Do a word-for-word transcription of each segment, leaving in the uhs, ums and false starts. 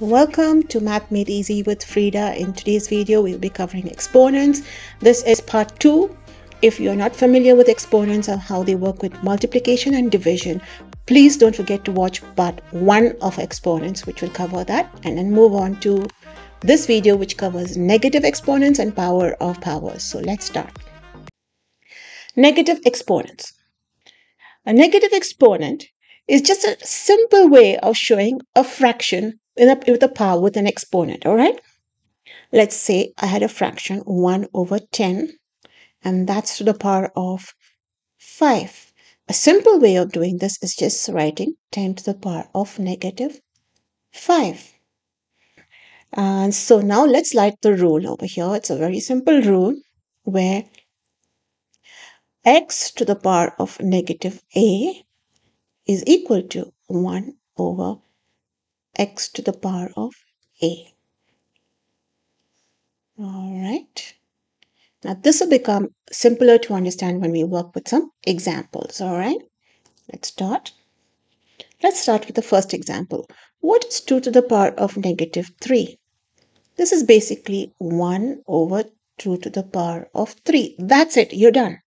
Welcome to Math Made Easy with Frida. In today's video, we'll be covering exponents. This is part two. If you're not familiar with exponents and how they work with multiplication and division, please don't forget to watch part one of exponents, which will cover that, and then move on to this video, which covers negative exponents and power of powers. So let's start. Negative exponents. A negative exponent is just a simple way of showing a fraction in a, with a power with an exponent, all right? Let's say I had a fraction one over ten, and that's to the power of five. A simple way of doing this is just writing ten to the power of negative five. And so now let's write the rule over here. It's a very simple rule where x to the power of negative a is equal to one over x to the power of a. All right. Now this will become simpler to understand when we work with some examples. All right. Let's start. Let's start with the first example. What is two to the power of negative three? This is basically one over two to the power of three. That's it. You're done.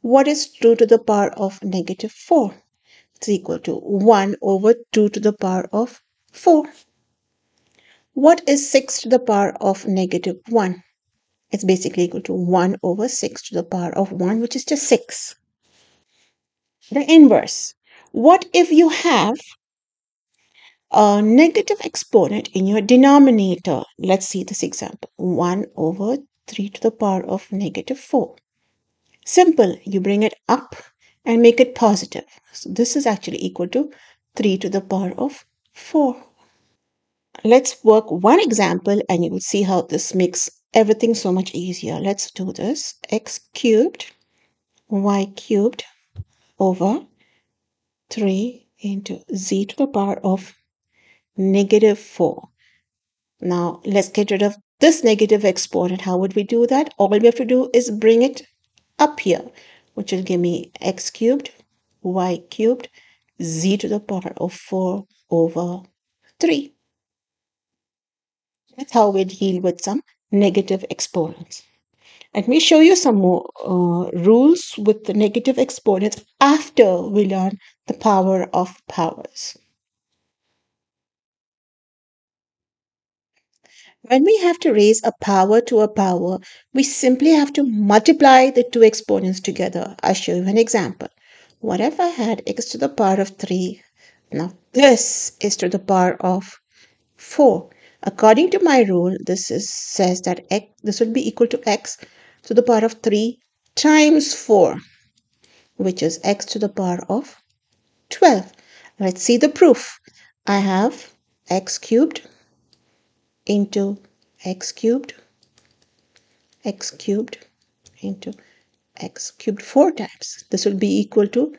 What is two to the power of negative four? It's equal to one over two to the power of four. What is six to the power of negative one? It's basically equal to one over six to the power of one, which is just six. The inverse. What if you have a negative exponent in your denominator? Let's see this example. one over three to the power of negative four. Simple. You bring it up and make it positive. So this is actually equal to three to the power of four. Let's work one example and you will see how this makes everything so much easier. Let's do this. X cubed, y cubed over three into z to the power of negative four. Now let's get rid of this negative exponent. How would we do that? All we have to do is bring it up here, which will give me x cubed, y cubed, z to the power of four over three. That's how we deal with some negative exponents. Let me show you some more uh, rules with the negative exponents after we learn the power of powers. When we have to raise a power to a power, we simply have to multiply the two exponents together. I'll show you an example. What if I had x to the power of three? Now this is to the power of four. According to my rule, this is, says that x, this would be equal to x to the power of three times four, which is x to the power of twelve. Let's see the proof. I have x cubed into x cubed, x cubed into x cubed four times. This will be equal to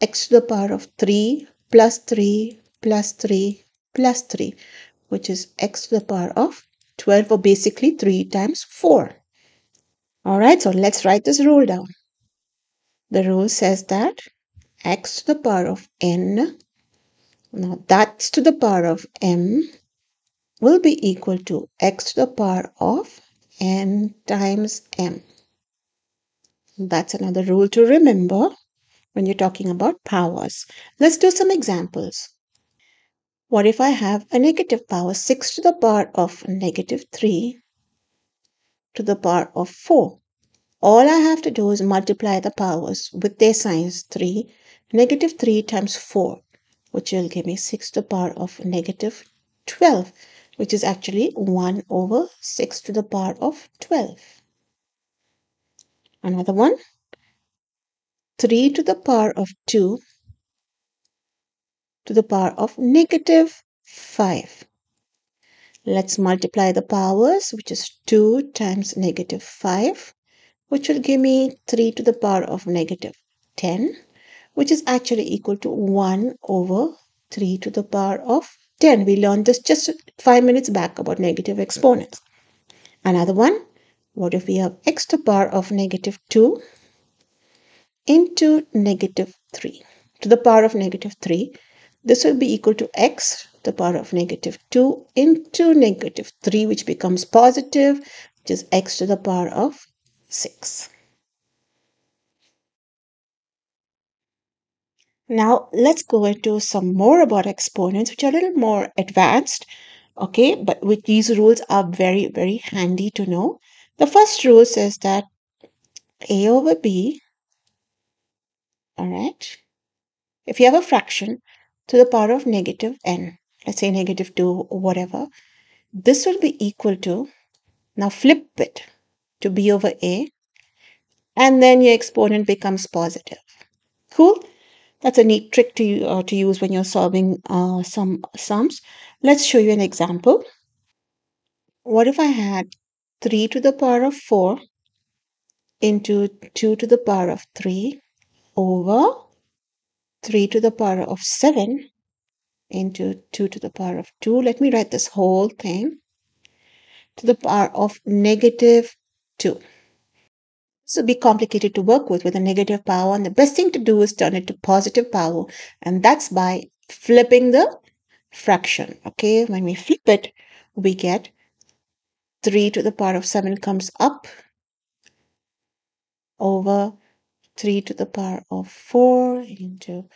x to the power of three plus three plus three plus three, which is x to the power of twelve, or basically three times four. All right, so let's write this rule down. The rule says that x to the power of n, now that's to the power of m, will be equal to x to the power of n times m. That's another rule to remember when you're talking about powers. Let's do some examples. What if I have a negative power, six to the power of negative three to the power of four? All I have to do is multiply the powers with their signs. three, negative three times four, which will give me six to the power of negative twelve. Which is actually one over six to the power of twelve. Another one, three to the power of two to the power of negative five. Let's multiply the powers, which is two times negative five, which will give me three to the power of negative ten, which is actually equal to one over three to the power of ten. We learned this just five minutes back about negative exponents. Another one, what if we have x to the power of negative two into negative three to the power of negative three? This will be equal to x the power of negative two into negative three, which becomes positive, which is x to the power of six. Now let's go into some more about exponents, which are a little more advanced, okay, but with these rules are very, very handy to know. The first rule says that a over b, all right, if you have a fraction to the power of negative n, let's say negative two or whatever, this will be equal to, now flip it to b over a, and then your exponent becomes positive. Cool? That's a neat trick to, uh, to use when you're solving uh, some sums. Let's show you an example. What if I had three to the power of four into two to the power of three over three to the power of seven into two to the power of two. Let me write this whole thing to the power of negative two. This will be complicated to work with with a negative power, and the best thing to do is turn it to positive power, and that's by flipping the fraction. Okay, when we flip it, we get three to the power of seven comes up over three to the power of four into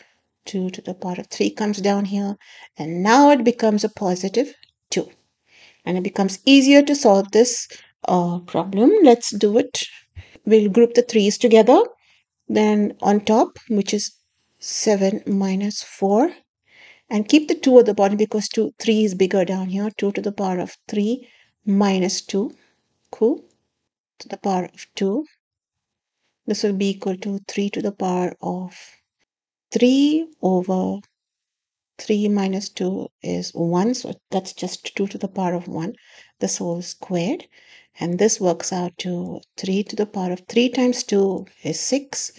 two to the power of three comes down here, and now it becomes a positive two, and it becomes easier to solve this uh, problem. Let's do it. We'll group the threes together, then on top, which is seven minus four, and keep the two at the bottom because two, three is bigger down here, two to the power of three minus two, cool, to the power of two. This will be equal to three to the power of three over three minus two is one. So that's just two to the power of one, this whole squared. And this works out to three to the power of three times two is six.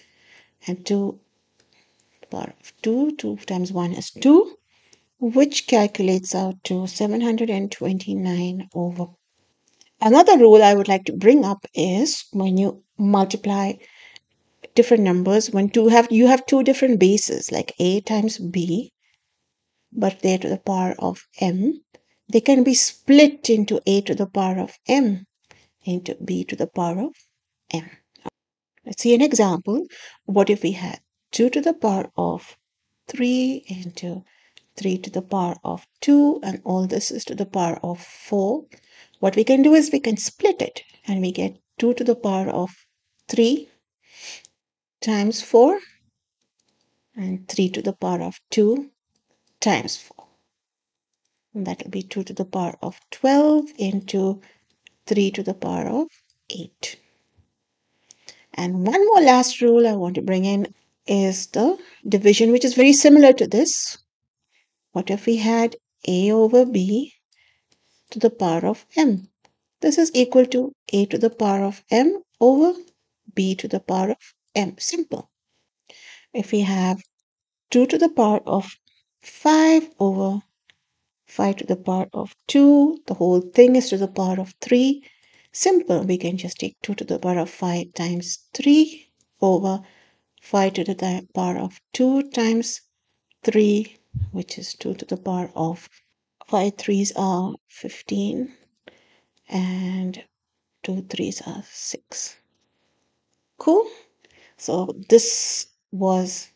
And two to the power of two, two times one is two, which calculates out to seven hundred twenty-nine over. Another rule I would like to bring up is when you multiply different numbers, when two have you have two different bases like a times b, but they're to the power of m, they can be split into a to the power of m into b to the power of m. Let's see an example. What if we had two to the power of three into three to the power of two, and all this is to the power of four. What we can do is we can split it, and we get two to the power of three times four and three to the power of two times four. And that will be two to the power of twelve into three to the power of eight. And one more last rule I want to bring in is the division, which is very similar to this. What if we had a over b to the power of m? This is equal to a to the power of m over b to the power of m. Simple. If we have two to the power of five over five to the power of two, the whole thing is to the power of three. Simple. We can just take two to the power of five times three over five to the power of two times three, which is two to the power of five threes are fifteen and two threes are six. Cool. So this was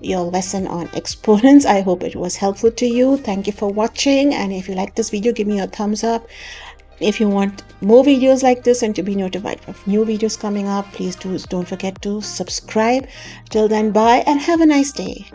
your lesson on exponents. I hope it was helpful to you. Thank you for watching, and if you like this video, give me a thumbs up. If you want more videos like this and to be notified of new videos coming up, please do don't forget to subscribe. Till then, bye and have a nice day.